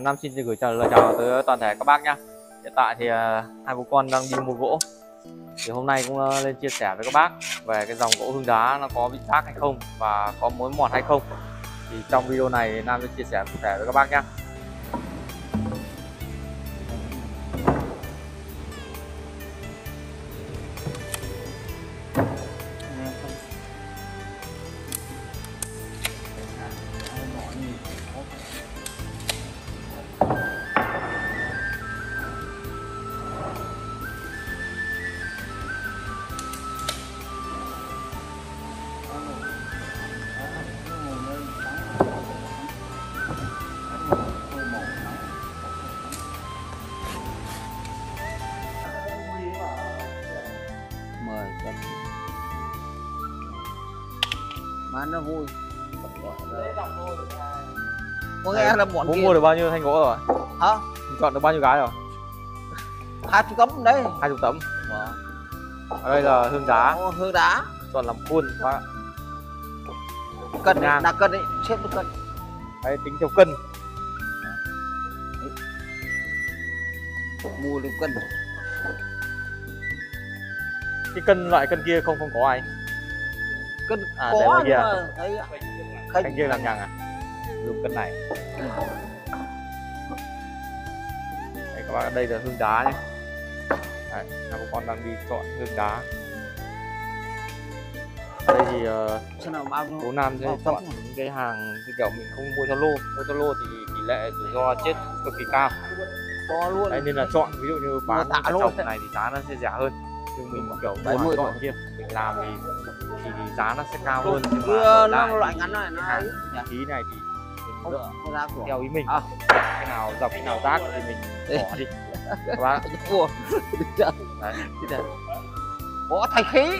Nam xin gửi lời chào tới toàn thể các bác nhá. Hiện tại thì hai bố con đang đi mua gỗ, thì hôm nay cũng lên chia sẻ với các bác về cái dòng gỗ hương đá nó có bị rác hay không và có mối mọt hay không. Thì trong video này Nam sẽ chia sẻ cụ thể với các bác nhá. Bán nó vui. Có nghe là bọn mua được bao nhiêu thanh gỗ rồi? Hả? Chọn được bao nhiêu cái rồi? 20 tấm đấy. 20 tấm. Ở đây là hương đá. Hương đá. Chọn làm khuôn các bạn. Cân ngang. Đặt cân đấy, xếp được cân. Đấy, tính theo cân. Mua được cân. Cái cân loại cân kia không có ai. Cân có nhưng mà thấy anh kia làm nhằng à? Dùng cân này. Đấy, các bạn, đây là hương đá nhé. Đấy, các con đang đi chọn hương đá. Đây thì bố Nam sẽ chọn những cái hàng cái kiểu mình không mua cho lô. Mua cho lô thì tỷ lệ rủi ro chết cực kỳ cao. Có luôn. Đấy, nên là chọn ví dụ như bán trồng này thì giá nó sẽ rẻ hơn. Nhưng mình kiểu bán chọn kia mình làm thì giá nó sẽ cao hơn. Nhưng mà loại ngắn này nó ý này thì mình lựa theo ý mình. Cái nào dọc cái nào rác thì mình bỏ đi. Các bác có thanh khí.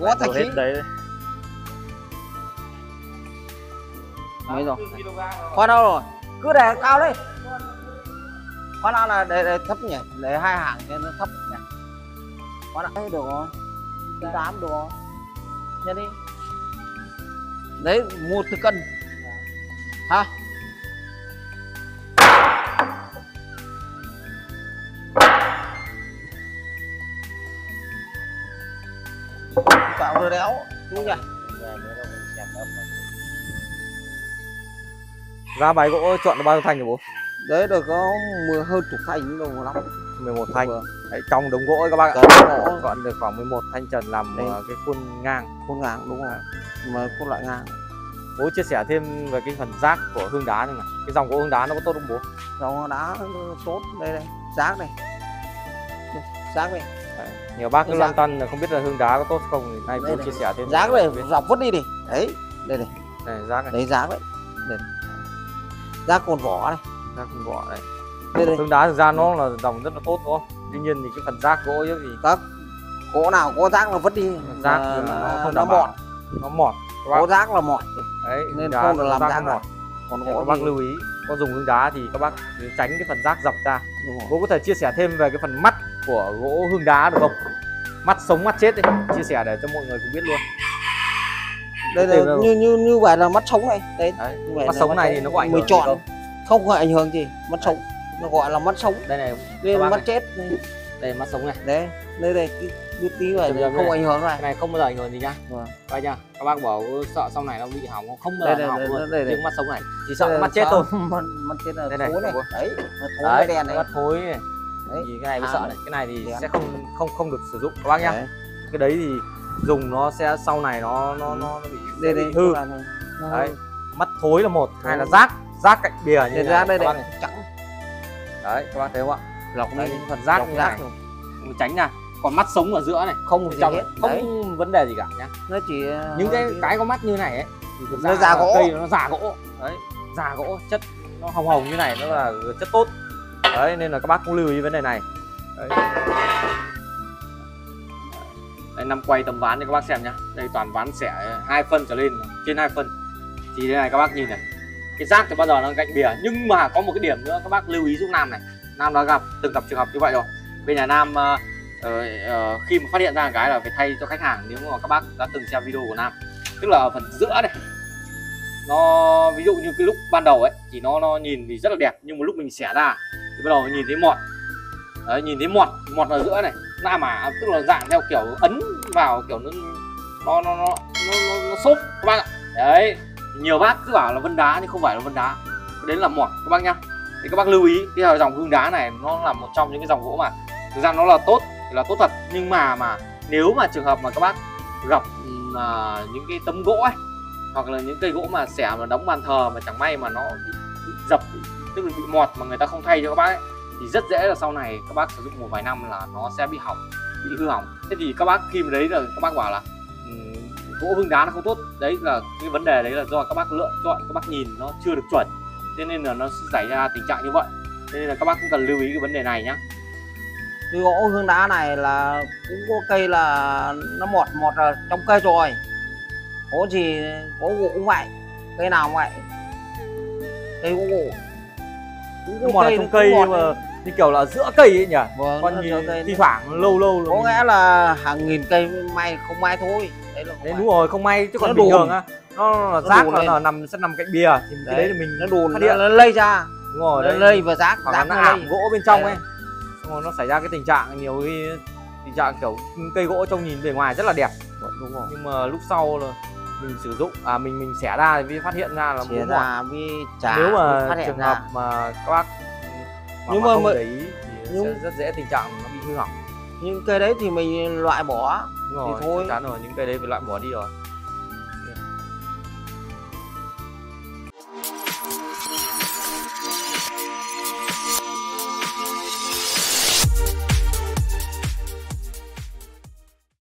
Có thanh khí đấy. Mấy rồi? Khoan đâu rồi? Cứ để cao đi. Khoan nào là để thấp nhỉ? Để hai hàng cho nó thấp nhỉ? Khoan nào? Được rồi. 8 đồ nhận đi đấy, mua từ cân hả? Tạo đồ đéo đúng nhỉ? Ra bài gỗ chọn được bao nhiêu thanh hả bố? Đấy được có hơn chục thanh đâu lắm. 11 thanh. Đấy, trong đống gỗ ấy các bác ạ. Còn được khoảng 11 thanh trần làm đấy. Cái khuôn ngang. Khuôn ngang đúng không? Mà khuôn loại ngang. Bố chia sẻ thêm về cái phần rác của hương đá này. Cái dòng gỗ hương đá nó có tốt không bố? Dòng đá tốt. Đây đây, rác này. Rác này. Đấy. Nhiều bác cứ lăn tăn không biết là hương đá có tốt không thì nay bố chia sẻ thêm. Rác này dọc vứt đi đi. Đấy, đây này. Đây rác này. Đấy rác đấy. Đây. Rác còn vỏ này. Rác còn vỏ này. Hương đá thực ra nó là dòng rất là tốt đúng không? Tuy nhiên thì cái phần rác gỗ ấy thì các gỗ nào có rác là vứt đi, rác nó không đảm bảo, nó mọt. Có rác là mọt. Đấy, nên không được làm rác mọt. Còn các bác lưu ý, con dùng hương đá thì các bác tránh cái phần rác dọc ra. Bố có thể chia sẻ thêm về cái phần mắt của gỗ hương đá được không? Mắt sống mắt chết đấy, chia sẻ để cho mọi người cũng biết luôn. Đây là như vậy là mắt sống này. Đấy, mắt sống này thì nó có ảnh hưởng không? Không có ảnh hưởng gì, mắt sống. Nó gọi là mắt sống đây này, đây mắt này. Chết đây mắt sống này đấy, đây đây tí tí vậy không này. Ảnh hưởng này, cái này không bao giờ ảnh hưởng gì nhá. Coi nhá, các bác bảo sợ sau này nó bị hỏng không bao giờ hỏng luôn. Nhưng mắt sống này chỉ sợ mắt chết thôi. Mắt chết là thối này đấy, thối đen này, mắt thối này đấy. Thì cái này mới sợ này, cái này thì sẽ không được sử dụng các bác nhá. Cái đấy thì dùng nó sẽ sau này nó bị hư đấy. Mắt thối là một, hai là rác, rác cạnh bìa như rác đây này trắng. Đấy, các bác thấy không ạ? Lọc này, phần rác như này. Tránh này. Còn mắt sống ở giữa này, không gì hết. Không vấn đề gì cả nhá. Nó chỉ những cái có mắt như này ấy thì nó già gỗ. Cây nó già gỗ. Đấy, già gỗ, chất nó hồng hồng như này nó là chất tốt. Đấy, nên là các bác cũng lưu ý vấn đề này. Đấy. Đây, năm quay tấm ván cho các bác xem nhá. Đây toàn ván xẻ 2 phân trở lên, trên 2 phân. Thì đây này các bác nhìn này. Cái rác thì bao giờ nó cạnh bìa, nhưng mà có một cái điểm nữa các bác lưu ý giúp Nam này. Nam đã từng gặp trường hợp như vậy rồi. Bên nhà Nam khi mà phát hiện ra cái là phải thay cho khách hàng nếu mà các bác đã từng xem video của Nam. Tức là ở phần giữa này, nó ví dụ như cái lúc ban đầu ấy thì nó nhìn thì rất là đẹp, nhưng một lúc mình xẻ ra thì bắt đầu nhìn thấy mọt. Đấy, nhìn thấy mọt ở giữa này, na mả, tức là dạng theo kiểu ấn vào kiểu nó xốp các bác ạ. Đấy, nhiều bác cứ bảo là vân đá nhưng không phải là vân đá, đến là mọt các bác nhá. Thì các bác lưu ý cái dòng hương đá này nó là một trong những cái dòng gỗ mà thực ra nó là tốt thì là tốt thật, nhưng mà nếu mà trường hợp mà các bác gặp những cái tấm gỗ ấy hoặc là những cây gỗ mà xẻ mà đóng bàn thờ mà chẳng may mà nó bị dập, tức là bị mọt mà người ta không thay cho các bác ấy, thì rất dễ là sau này các bác sử dụng một vài năm là nó sẽ bị hỏng, bị hư hỏng. Thế thì các bác khi mà đấy là các bác bảo là gỗ hương đá nó không tốt, đấy là cái vấn đề đấy là do các bác lựa chọn, các bác nhìn nó chưa được chuẩn, thế nên là nó xảy ra tình trạng như vậy. Thế nên là các bác cũng cần lưu ý cái vấn đề này nhá. Cái gỗ hương đá này là cũng có cây là nó mọt ở trong cây rồi, có gì có gỗ cũng vậy, cây nào cũng vậy, cây gỗ cũng mọt ở trong cây mà như kiểu là giữa cây ấy nhỉ. Vâng, con nhìn thi thoảng lâu có lẽ là hàng nghìn cây may không may thôi. Đấy, đúng rồi, không may chứ còn bình thường á, nó rác nó nằm sẽ nằm cạnh bìa thì đấy, cái đấy là mình nó đùn nó lây ra, đúng rồi, nó lây và rác khoảng nó hàm gỗ bên trong ấy, xong rồi nó xảy ra cái tình trạng nhiều khi tình trạng kiểu cây gỗ trông nhìn bề ngoài rất là đẹp, đúng rồi, nhưng mà lúc sau là mình sử dụng mình xẻ ra thì phát hiện ra là mối mọt. Nếu mà trường hợp mà các bác mà không để ý thì sẽ rất dễ tình trạng nó bị hư hỏng. Những cây đấy thì mình loại bỏ. Đúng rồi, thì thôi, chắc chắn rồi, những cây đấy phải loại bỏ đi rồi.